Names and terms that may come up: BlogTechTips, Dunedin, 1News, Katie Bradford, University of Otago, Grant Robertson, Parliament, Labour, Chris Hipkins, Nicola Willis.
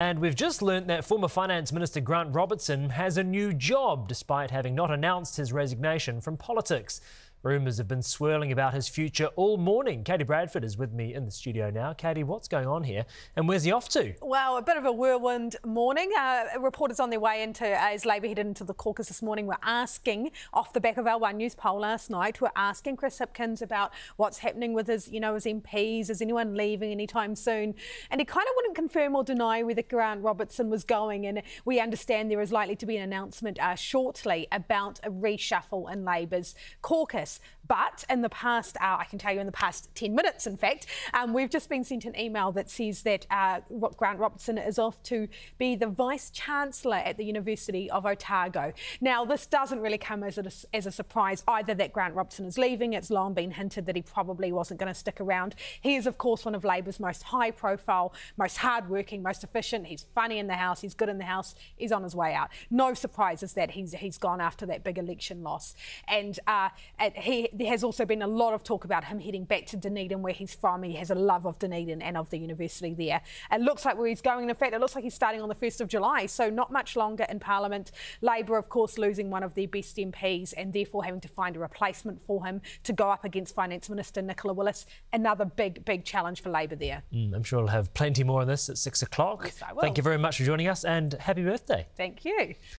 And we've just learnt that former Finance Minister Grant Robertson has a new job, despite having not announced his resignation from politics. Rumours have been swirling about his future all morning. Katie Bradford is with me in the studio now. Katie, what's going on here and where's he off to? Well, a bit of a whirlwind morning. Reporters on their way into, as Labor headed into the caucus this morning, were asking, off the back of our 1News poll last night, we're asking Chris Hipkins about what's happening with his, his MPs. Is anyone leaving anytime soon? And he kind of wouldn't confirm or deny whether Grant Robertson was going, and we understand there is likely to be an announcement shortly about a reshuffle in Labor's caucus. But in the past hour, I can tell you in the past 10 minutes, in fact, we've just been sent an email that says that Grant Robertson is off to be the Vice-Chancellor at the University of Otago. Now, this doesn't really come as a surprise either that Grant Robertson is leaving. It's long been hinted that he probably wasn't going to stick around. He is, of course, one of Labor's most high-profile, most hard-working, most efficient. He's funny in the house, he's good in the house, he's on his way out. No surprises that he's gone after that big election loss. And there has also been a lot of talk about him heading back to Dunedin, where he's from. He has a love of Dunedin and of the university there. It looks like where he's going. In fact, it looks like he's starting on the 1st of July, so not much longer in Parliament. Labour, of course, losing one of their best MPs and therefore having to find a replacement for him to go up against Finance Minister Nicola Willis. Another big, big challenge for Labour there. I'm sure we'll have plenty more on this at 6 o'clock. Yes, I will. Thank you very much for joining us and happy birthday. Thank you.